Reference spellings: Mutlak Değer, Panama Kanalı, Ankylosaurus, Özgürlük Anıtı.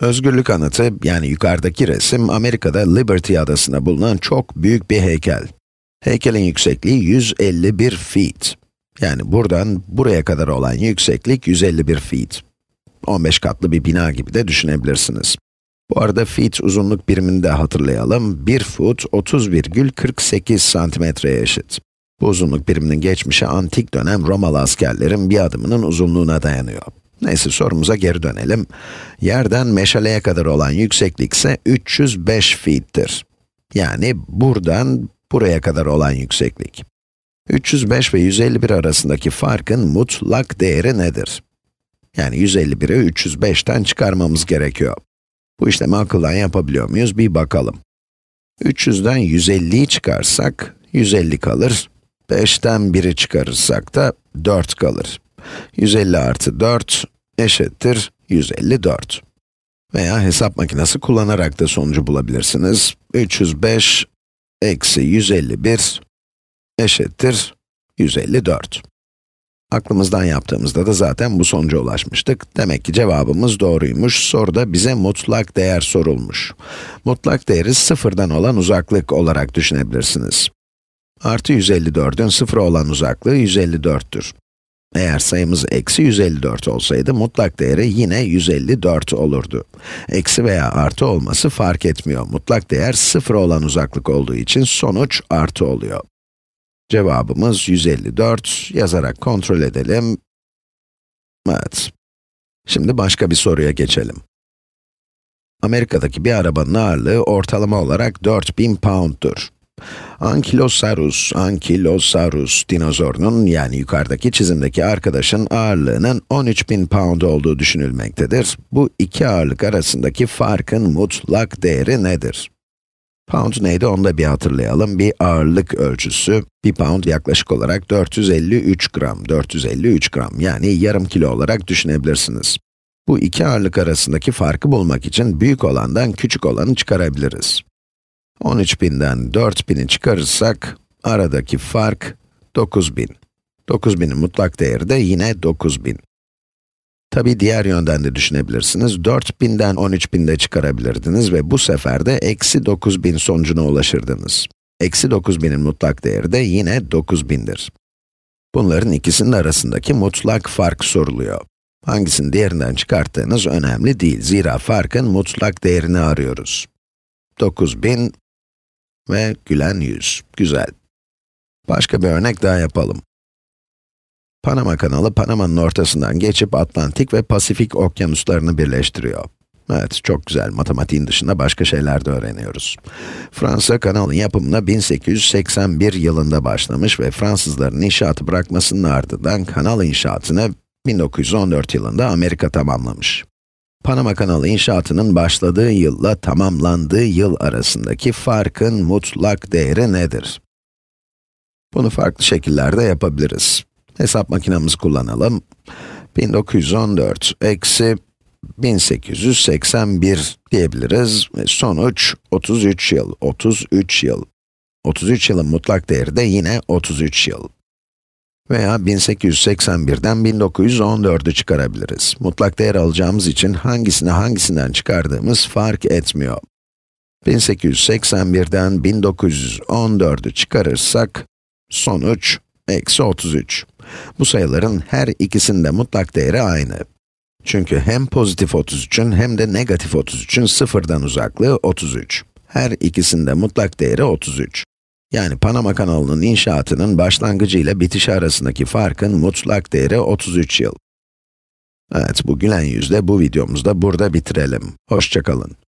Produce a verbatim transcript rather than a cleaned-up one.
Özgürlük Anıtı, yani yukarıdaki resim, Amerika'da Liberty adasında bulunan çok büyük bir heykel. Heykelin yüksekliği yüz elli bir feet. Yani buradan buraya kadar olan yükseklik yüz elli bir feet. on beş katlı bir bina gibi de düşünebilirsiniz. Bu arada feet uzunluk birimini de hatırlayalım. bir foot otuz virgül kırk sekiz santimetreye eşit. Bu uzunluk biriminin geçmişi antik dönem Romalı askerlerin bir adımının uzunluğuna dayanıyor. Neyse, sorumuza geri dönelim. Yerden meşaleye kadar olan yükseklik ise üç yüz beş feet'tir. Yani buradan buraya kadar olan yükseklik. üç yüz beş ve yüz elli bir arasındaki farkın mutlak değeri nedir? Yani yüz elli biri üç yüz beşten çıkarmamız gerekiyor. Bu işlemi akıldan yapabiliyor muyuz? Bir bakalım. üç yüzden yüz elliyi çıkarsak yüz elli kalır. beşten biri çıkarırsak da dört kalır. yüz elli artı dört eşittir yüz elli dört. Veya hesap makinesi kullanarak da sonucu bulabilirsiniz. üç yüz beş eksi yüz elli bir eşittir yüz elli dört. Aklımızdan yaptığımızda da zaten bu sonuca ulaşmıştık. Demek ki cevabımız doğruymuş. Soruda bize mutlak değer sorulmuş. Mutlak değeri sıfırdan olan uzaklık olarak düşünebilirsiniz. Artı yüz elli dördün sıfıra olan uzaklığı yüz elli dörttür. Eğer sayımız eksi yüz elli dört olsaydı, mutlak değeri yine yüz elli dört olurdu. Eksi veya artı olması fark etmiyor. Mutlak değer sıfıra olan uzaklık olduğu için sonuç artı oluyor. Cevabımız yüz elli dört. Yazarak kontrol edelim. Evet. Şimdi başka bir soruya geçelim. Amerika'daki bir arabanın ağırlığı ortalama olarak dört bin pound'tur. Ankylosaurus, Ankylosaurus dinozorunun, yani yukarıdaki çizimdeki arkadaşın ağırlığının on üç bin pound olduğu düşünülmektedir. Bu iki ağırlık arasındaki farkın mutlak değeri nedir? Pound neydi onu da bir hatırlayalım. Bir ağırlık ölçüsü. Bir pound yaklaşık olarak dört yüz elli üç gram, dört yüz elli üç gram, yani yarım kilo olarak düşünebilirsiniz. Bu iki ağırlık arasındaki farkı bulmak için büyük olandan küçük olanı çıkarabiliriz. on üç binden dört bini çıkarırsak, aradaki fark dokuz bin. dokuz binin mutlak değeri de yine dokuz bin. Tabii diğer yönden de düşünebilirsiniz. dört binden on üç binde çıkarabilirdiniz ve bu sefer de eksi dokuz bin sonucuna ulaşırdınız. Eksi dokuz binin mutlak değeri de yine dokuz bindir. Bunların ikisinin arasındaki mutlak fark soruluyor. Hangisini diğerinden çıkarttığınız önemli değil. Zira farkın mutlak değerini arıyoruz. dokuz bin ve gülen yüz. Güzel. Başka bir örnek daha yapalım. Panama Kanalı, Panama'nın ortasından geçip Atlantik ve Pasifik okyanuslarını birleştiriyor. Evet, çok güzel. Matematiğin dışında başka şeyler de öğreniyoruz. Fransa, kanalın yapımına bin sekiz yüz seksen bir yılında başlamış ve Fransızların inşaatı bırakmasının ardından kanal inşaatını bin dokuz yüz on dört yılında Amerika tamamlamış. Panama Kanalı inşaatının başladığı yılla tamamlandığı yıl arasındaki farkın mutlak değeri nedir? Bunu farklı şekillerde yapabiliriz. Hesap makinamızı kullanalım. bin dokuz yüz on dört eksi bin sekiz yüz seksen bir diyebiliriz. Sonuç otuz üç yıl, otuz üç yıl. otuz üç yılın mutlak değeri de yine otuz üç yıl. Veya bin sekiz yüz seksen birden bin dokuz yüz on dördü çıkarabiliriz. Mutlak değer alacağımız için hangisini hangisinden çıkardığımız fark etmiyor. bin sekiz yüz seksen birden bin dokuz yüz on dördü çıkarırsak, sonuç eksi otuz üç. Bu sayıların her ikisinde mutlak değeri aynı. Çünkü hem pozitif otuz üçün hem de negatif otuz üçün sıfırdan uzaklığı otuz üç. Her ikisinde mutlak değeri otuz üç. Yani Panama Kanalı'nın inşaatının başlangıcı ile bitişi arasındaki farkın mutlak değeri otuz üç yıl. Evet, bu gülen yüzle bu videomuzda burada bitirelim. Hoşça kalın.